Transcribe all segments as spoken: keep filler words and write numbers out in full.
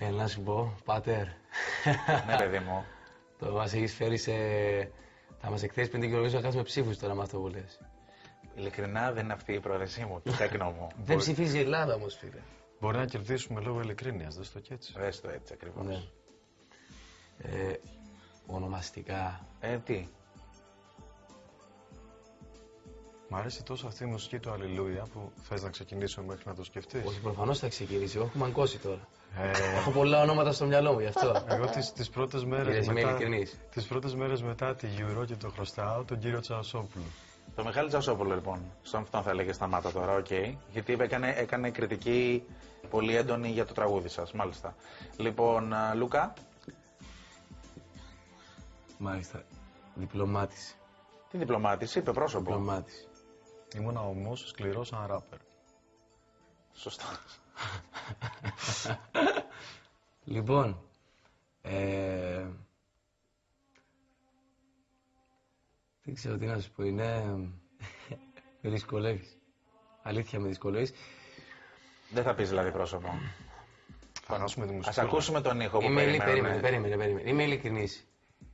Έλα να σου πω, Πάτερ. Ναι, παιδί μου. Το μας έχεις φέρει σε... Θα μας εκθέσεις πέντε κιλογράμμες να χάσουμε ψήφους τώρα με αυτό που λες. Ειλικρινά δεν είναι αυτή η πρόθεσή μου, το τέκνο μου. Μπορεί... Δεν ψηφίζει η Ελλάδα όμως, φίλε. Μπορεί να κερδίσουμε λόγω ειλικρίνειας, δες το και έτσι. Δες το έτσι ακριβώς. Ναι. Ε, ονομαστικά. Ε, τι. Μ' αρέσει τόσο αυτή η μουσική του Αλληλούια που θες να ξεκινήσω μέχρι να το σκεφτείς. Όχι, προφανώς θα ξεκινήσω. Έχω μαγκώσει τώρα. Ε... Έχω πολλά ονόματα στο μυαλό μου γι' αυτό. Εγώ τις, τις, πρώτες μέρες μετά, τις πρώτες μέρες μετά τη Euro και το χρωστάω τον κύριο Τσαοσόπουλο. Το Μιχάλη Τσαοσόπουλο λοιπόν. Στον αυτόν θα λέγε σταμάτα τώρα, οκ. Okay. Γιατί έκανε, έκανε κριτική πολύ έντονη για το τραγούδι σας, μάλιστα. Λοιπόν, Λούκα. Μάλιστα. Διπλωμάτης. Τι διπλωμάτης, είπε πρόσωπο. Διπλωμάτης. Ήμουνα όμως σκληρός σαν ράπερ. Σωστά. Λοιπόν, ε, δεν ξέρω τι να σου πω, είναι, με δυσκολεύεις, αλήθεια με δυσκολεύεις. Δεν θα πεις δηλαδή πρόσωπο. Ας ακούσουμε τον ήχο που περιμένουμε. Περίμενε, περίμενε, είμαι ειλικρινής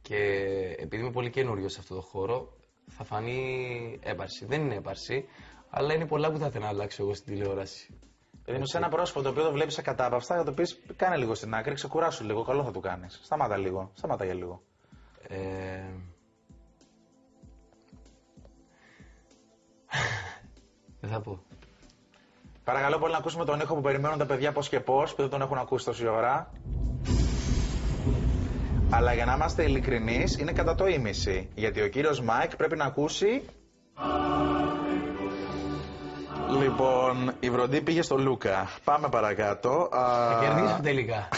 και επειδή είμαι πολύ καινούριος σε αυτό το χώρο θα φανεί έπαρση, δεν είναι έπαρση, αλλά είναι πολλά που θα ήθελα να αλλάξω εγώ στην τηλεόραση. Δηλαδή, σε ένα πρόσωπο το οποίο το βλέπει ακατάπαυστα, θα το πει: κάνε λίγο στην άκρη, ξεκουράσου λίγο. Καλό θα του κάνει. Σταμάτα λίγο. Σταμάτα για λίγο. Ε... Δεν θα πω. Παρακαλώ πολύ να ακούσουμε τον ήχο που περιμένουν τα παιδιά πώς και πώς, που δεν τον έχουν ακούσει τόση ώρα. Αλλά για να είμαστε ειλικρινείς, είναι κατά το ήμιση. Γιατί ο κύριος Μάικ πρέπει να ακούσει. Λοιπόν, η βροντή πήγε στο Λούκα. Πάμε παρακάτω. Θα κερδίσω τελικά.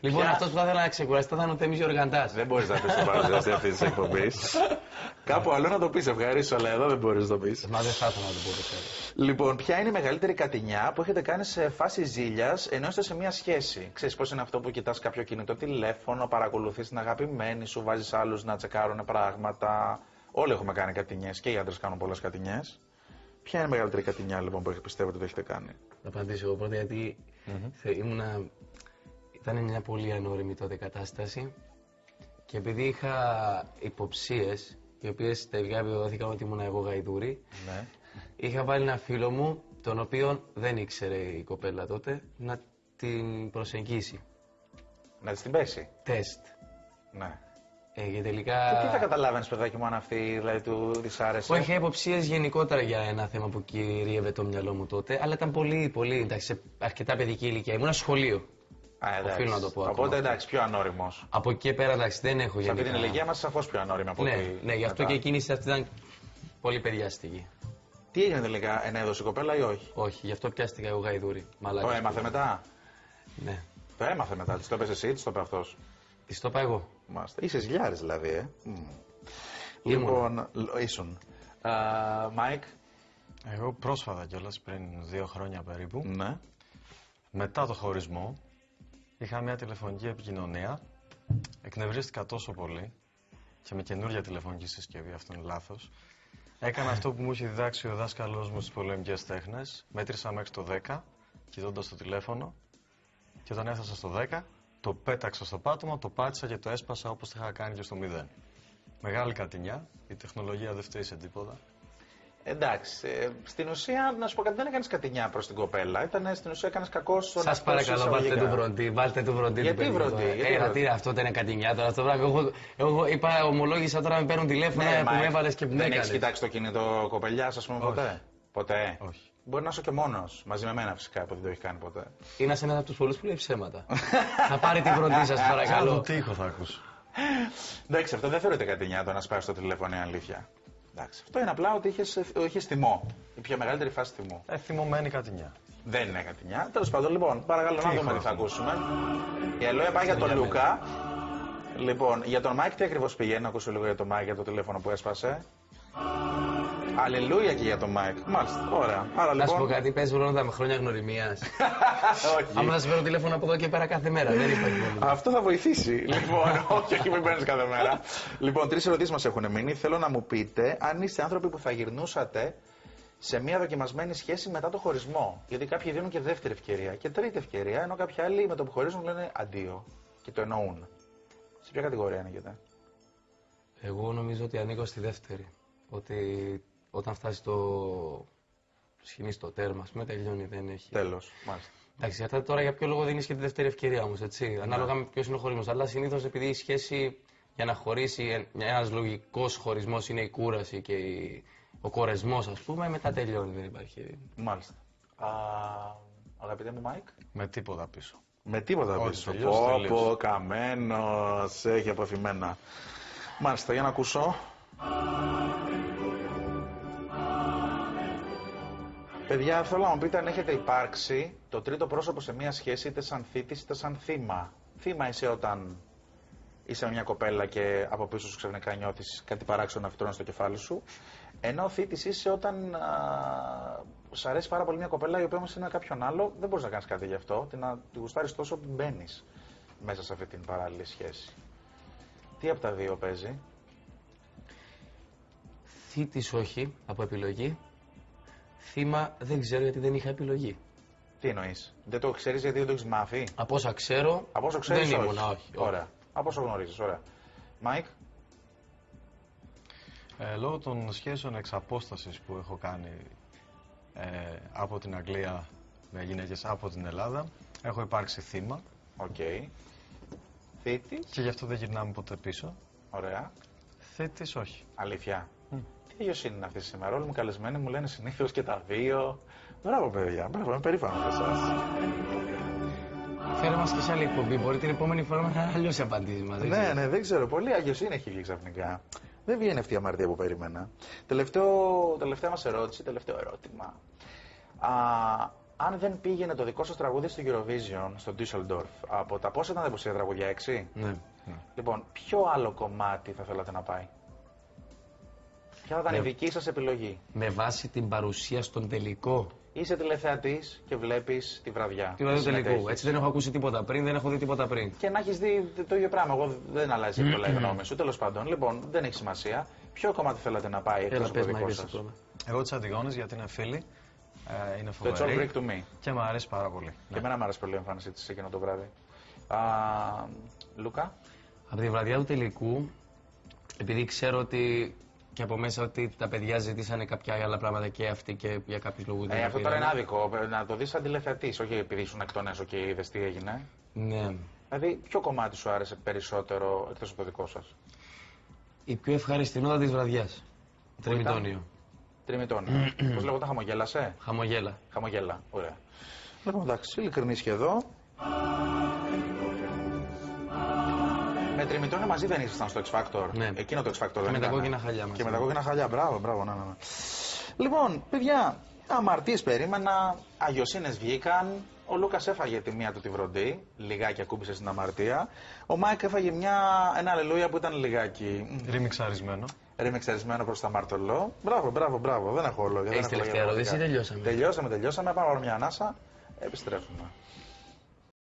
Λοιπόν, αυτός που θα ήθελα να ξεκουραστεί θα είναι ο Θέμης Γεωργαντάς. Δεν μπορείς να πεις το παρουσιαστή αυτή τη εκπομπή. Κάπου αλλού να το πεις, ευχαρίστω, αλλά εδώ δεν μπορείς να το πεις. Μα δεν θα ήθελα να το πω. Λοιπόν, ποια είναι η μεγαλύτερη κατηνιά που έχετε κάνει σε φάση ζήλιας ενώ είστε σε μια σχέση? Ξέρεις πώς είναι αυτό που κοιτάς κάποιο κινητό τηλέφωνο, παρακολουθείς την αγαπημένη σου, βάζεις άλλους να τσεκάρουν πράγματα. Όλοι έχουμε κάνει κατηνιές και οι άντρες κάνουν πολλές κατηνιές. Ποια είναι η μεγαλύτερη κατηνιά λοιπόν που πιστεύετε ότι έχετε κάνει? Θα απαντήσω εγώ πρώτα γιατί mm-hmm. θε, ήμουνα... ήταν μια πολύ ανώριμη τότε κατάσταση και επειδή είχα υποψίες, οι οποίες τελικά επιβεβαιώθηκαν ότι ήμουν εγώ γαϊδούρη, mm-hmm. είχα βάλει ένα φίλο μου, τον οποίο δεν ήξερε η κοπέλα τότε, να την προσεγγίσει. Να της την πέσει. Τεστ. Ναι. Ε, τελικά... Και τι θα καταλάβαινες, παιδάκι μου, αν αυτή δηλαδή, του δυσάρεσε? Όχι, είχα υποψίες γενικότερα για ένα θέμα που κυρίευε το μυαλό μου τότε, αλλά ήταν πολύ, πολύ, εντάξει, σε αρκετά παιδική ηλικία. Ήμουν σχολείο. Α, οφείλω να το πω. Οπότε εντάξει, πιο ανώριμος. Από εκεί πέρα, εντάξει, δεν έχω γενικά. Σε αυτή την ηλικία μας σαφώς πιο ανώριμη από ναι, τη... ναι, γι' αυτό μετά. Και η κίνηση αυτή ήταν πολύ παιδιαστική. Τι έγινε τελικά, ενέδωσε η κοπέλα ή όχι? Όχι, γι' αυτό πιάστηκα εγώ γαϊδούρη. Το έμαθε μετά. Ναι. Το έμαθε μετά. Τη το πες εσύ, τη το πες αυτός? Τη το είπα εγώ. Μάλιστα. Είσαι ζηλιάρης δηλαδή, ε. Mm. Λοιπόν, ήσουν. Μάικ. Uh, εγώ πρόσφατα κιόλας, πριν δύο χρόνια περίπου, ναι. μετά το χωρισμό, είχα μια τηλεφωνική επικοινωνία, εκνευρίστηκα τόσο πολύ και με καινούργια τηλεφωνική συσκευή, αυτό είναι λάθος. Έκανα αυτό που μου είχε διδάξει ο δάσκαλός μου στις πολεμικές τέχνες, μέτρησα μέχρι το δέκα, κοιτώντας το τηλέφωνο και όταν έφτασα στο δέκα, το πέταξα στο πάτωμα, το πάτησα και το έσπασα όπως το είχα κάνει και στο μηδέν. Μεγάλη κατηνιά, η τεχνολογία δεν φταίει σε τίποτα. Εντάξει, ε, στην ουσία, να σου πω κάτι, δεν έκανες κατηνιά προς την κοπέλα. Ήτανε, στην ουσία έκανες κακό στον εαυτό σου. Σας παρακαλώ, βάλτε του βροντί, βάλτε του βροντί. Γιατί βροντί? Γιατί αυτό δεν είναι κατηνιά τώρα. Αυτό εγώ, εγώ είπα, ομολόγησα τώρα με παίρνουν τηλέφωνα ναι, που Μάικ, με έβαλες και που δεν έκανες. Δεν έχεις κοιτάξει το κινητό κοπελιάς, ας πούμε, ποτέ? Όχι. Ποτέ. Όχι. Μπορεί να είσαι και μόνος, μαζί με μένα φυσικά, που δεν το έχει κάνει ποτέ. Είναι ένας από τους πολλούς που λέει ψέματα. Θα πάρει την βροντί σας, παρακαλώ. Σαν τον τοίχο θα ακούσω. Εντάξει, αυτό δεν θεωρείται κατηνιά το να σπάσεις το τηλέφωνο, είναι αλήθεια. Εντάξει, αυτό είναι απλά ότι είχες θυμό. Η πιο μεγαλύτερη φάση θυμού. Ε, θυμωμένη κατηνιά. Δεν είναι κατηνιά. Τέλος πάντων, λοιπόν, παρακαλώ να δούμε τι θα ακούσουμε. Η Ελόε πάει για τον Λούκα. Λοιπόν, για τον Μάικ τι ακριβώς πηγαίνει, να ακούσω λίγο για τον Μάικ, για το τηλέφωνο που έσπασε. Αλληλούια και για τον Μάικ. Μάλιστα, ωραία. Άρα, λοιπόν... Να σου πω κάτι, πες βρόντα με χρόνια γνωριμίας. Όχι. Άμα θα σου παίρνω τηλέφωνο από εδώ και πέρα κάθε μέρα, δεν υπάρχει πρόβλημα. Αυτό θα βοηθήσει. Λοιπόν, όχι, όχι, μην παίρνεις κάθε μέρα. Λοιπόν, τρεις ερωτήσεις μας έχουν μείνει. Θέλω να μου πείτε αν είστε άνθρωποι που θα γυρνούσατε σε μια δοκιμασμένη σχέση μετά το χωρισμό. Γιατί κάποιοι δίνουν και δεύτερη ευκαιρία και τρίτη ευκαιρία, ενώ κάποιοι άλλοι με το που χωρίζουν λένε αντίο και το εννοούν. Σε ποια κατηγορία ανήκετε? Εγώ νομίζω ότι ανήκω στη δεύτερη. Ότι όταν φτάσει το σχοινί στο τέρμα, με τελειώνει, δεν έχει. Τέλος, μάλιστα. Εντάξει, αυτά τώρα για ποιο λόγο δίνεις και τη δεύτερη ευκαιρία όμως, έτσι. Ναι. Ανάλογα με ποιος είναι ο χωρισμός. Αλλά συνήθως επειδή η σχέση για να χωρίσει, ένας λογικός χωρισμός είναι η κούραση και η... ο κορεσμός, ας πούμε, μετά τελειώνει, δεν υπάρχει. Μάλιστα. Α, αγαπητέ μου Μάικ. Με τίποτα πίσω. Με τίποτα όχι, πίσω. Πόπο, καμένος, έχει αποφημένα. Μάλιστα, για να ακούσω. Παιδιά, θέλω να μου πείτε αν έχετε υπάρξει το τρίτο πρόσωπο σε μια σχέση, είτε σαν θήτης είτε σαν θύμα. Θύμα είσαι όταν είσαι μια κοπέλα και από πίσω σου ξαφνικά νιώθεις κάτι παράξενο να φυτρώνει στο κεφάλι σου. Ενώ θήτης είσαι όταν α, σ' αρέσει πάρα πολύ μια κοπέλα η οποία όμως είναι κάποιον άλλο, δεν μπορείς να κάνεις κάτι γι' αυτό. Την να τη γουστάρεις τόσο που μπαίνεις μέσα σε αυτή την παράλληλη σχέση. Τι από τα δύο παίζει? Θήτης όχι, από επιλογή. Θύμα δεν ξέρω γιατί δεν είχα επιλογή. Τι εννοείς? Δεν το ξέρεις γιατί δεν το έχεις μάθει? Από όσα ξέρω, από όσο ξέρεις, δεν ήμουν, όχι. όχι. Ωραία. Από όσο γνωρίζεις, ωραία. Μάικ. Ε, λόγω των σχέσεων εξ απόστασης που έχω κάνει ε, από την Αγγλία με γυναίκες από την Ελλάδα, έχω υπάρξει θύμα. Οκ. Okay. Θήτης. Και γι' αυτό δεν γυρνάμε ποτέ πίσω. Ωραία. Θήτης όχι. Αλήθεια. Mm. Τι ίδιος είναι αυτή σήμερα. Όλοι μου καλεσμένοι μου λένε συνήθως και τα δύο. Μπράβο, παιδιά. Μπράβο, είμαι περήφανος για εσάς. Φέρε μας και σε άλλη εκπομπή. Μπορεί την επόμενη φορά να αλλιώς απαντήσεις μαζί. Ναι, ναι, δεν ξέρω. Πολύ αγιοσύνη έχει βγει ξαφνικά. Δεν βγαίνει αυτή η αμαρτία που περίμενα. Τελευταίο, τελευταία μας ερώτηση, τελευταίο ερώτημα. Α, αν δεν πήγαινε το δικό σας τραγούδι στο Eurovision, στο Düsseldorf, από τα πόσα ήταν τα τραγούδια, έξι? Ναι, ναι. Λοιπόν, ποιο άλλο κομμάτι θα θέλατε να πάει? Ποια θα ήταν με... η δική σας επιλογή? Με βάση την παρουσία στον τελικό. Είσαι τηλεθεατής και βλέπεις τη βραδιά. Τη βραδιά του τελικού. Έτσι δεν έχω ακούσει τίποτα πριν, δεν έχω δει τίποτα πριν. Και να έχεις δει το ίδιο πράγμα. Εγώ δεν αλλάζει πολλά η γνώμη σου. Τέλος πάντων, λοιπόν, δεν έχει σημασία. Ποιο κομμάτι θέλετε να πάει εκτός από το δικό σας? Εγώ τις Αντιγόνες, γιατί είναι φίλοι. Ε, είναι φοβερή. That's all Greek to me. Και μου αρέσει πάρα πολύ. Και ναι. Εμένα μου αρέσει πολύ η εμφάνιση της εκείνο το βράδυ. Α, Λούκα. Από τη βραδιά του τελικού, επειδή ξέρω ότι. Και από μέσα ότι τα παιδιά ζητήσανε κάποια άλλα πράγματα και αυτοί και για κάποιους λόγους. Ε, αυτό τώρα είναι άδικο. Να το δεις σαν τηλεθεατής, όχι επειδή ήσουν εκ των έσω και είδες τι έγινε. Ναι. Δηλαδή, ποιο κομμάτι σου άρεσε περισσότερο εκτός από το δικό σας? Η πιο ευχαριστηνότητα της βραδιάς. Τριμητώνιο. Τριμητώνιο. Πώς λέγοντα, χαμογέλασε? Χαμογέλα. Χαμογέλα, ωραία. Λοιπόν, εντάξει, ειλικρινής και εδώ. Με Τριμητώνιο μαζί δεν ήσασταν στο X-Factor. Ναι. Εκείνο το X-Factor δεν ήταν. Και με τα κόκκινα χαλιά μας. Και με τα κόκκινα χαλιά, μπράβο, μπράβο, ναι, ναι, ναι. Λοιπόν, παιδιά, αμαρτίες περίμενα, αγιοσύνες βγήκαν. Ο Λούκας έφαγε τη μία του τη βροντή, λιγάκι ακούμπησε στην αμαρτία. Ο Μάικ έφαγε μια, ένα αλληλούια που ήταν λιγάκι. Ρημιξαρισμένο. Ρημιξαρισμένο προς τα μαρτωλό. Μπράβο, μπράβο, μπράβο, δεν έχω λόγια. Έχεις τελευταία ερώτηση ή τελειώσαμε? Τελειώσαμε, τελειώσαμε. Πάμε να πάρουμε μια ανάσα. Επιστρέφουμε.